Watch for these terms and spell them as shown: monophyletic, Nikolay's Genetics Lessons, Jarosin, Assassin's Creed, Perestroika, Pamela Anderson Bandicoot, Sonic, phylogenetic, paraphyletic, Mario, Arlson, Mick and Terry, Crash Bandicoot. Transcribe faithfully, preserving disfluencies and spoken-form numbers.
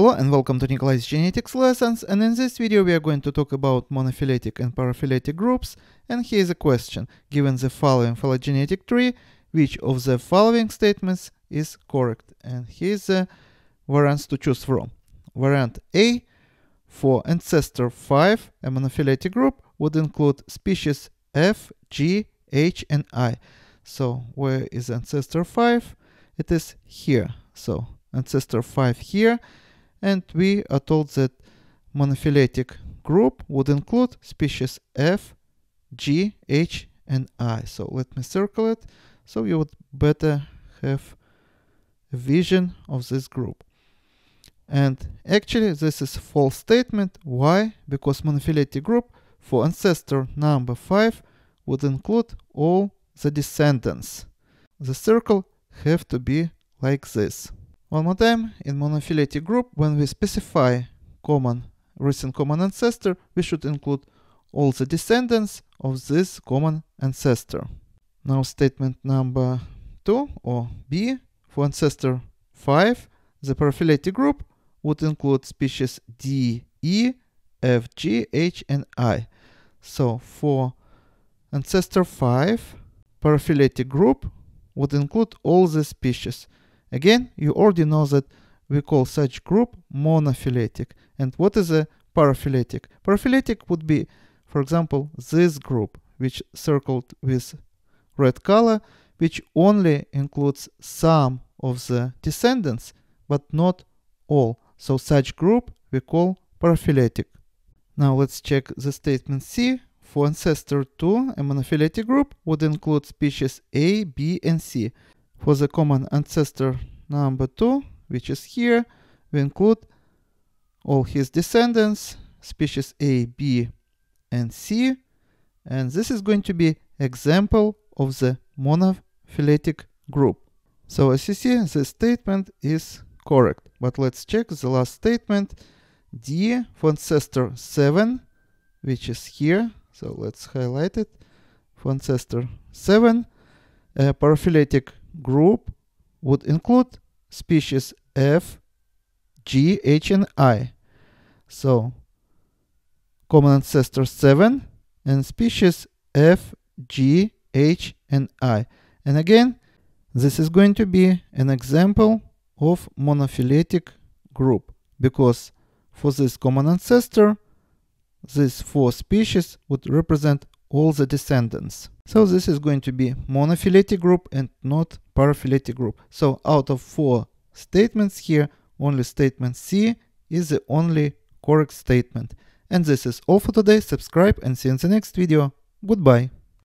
Hello and welcome to Nikolay's Genetics Lessons, and in this video we are going to talk about monophyletic and paraphyletic groups, and here is a question. Given the following phylogenetic tree, which of the following statements is correct? And here is the variants to choose from. Variant A for ancestor five, a monophyletic group, would include species F, G, H and I. So where is ancestor five? It is here. So ancestor five here. And we are told that monophyletic group would include species F, G, H, and I. So let me circle it, so you would better have a vision of this group. And actually this is a false statement. Why? Because monophyletic group for ancestor number five would include all the descendants. The circle have to be like this. One more time, in monophyletic group, when we specify common, recent common ancestor, we should include all the descendants of this common ancestor. Now statement number two, or B, for ancestor five, the paraphyletic group would include species D, E, F, G, H, and I. So for ancestor five, paraphyletic group would include all the species. Again, you already know that we call such group monophyletic. And what is a paraphyletic? Paraphyletic would be, for example, this group, which circled with red color, which only includes some of the descendants, but not all. So such group we call paraphyletic. Now let's check the statement C. For ancestor two, a monophyletic group would include species A, B, and C. For the common ancestor number two, which is here, we include all his descendants, species A, B, and C. And this is going to be example of the monophyletic group. So as you see, this statement is correct. But let's check the last statement, D, for ancestor seven, which is here. So let's highlight it. For ancestor seven, a paraphyletic group would include species F, G, H, and I. So common ancestor seven and species F, G, H, and I. And again, this is going to be an example of monophyletic group, because for this common ancestor, these four species would represent all the descendants. So this is going to be monophyletic group and not paraphyletic group. So out of four statements here, only statement C is the only correct statement. And this is all for today. Subscribe and see you in the next video. Goodbye.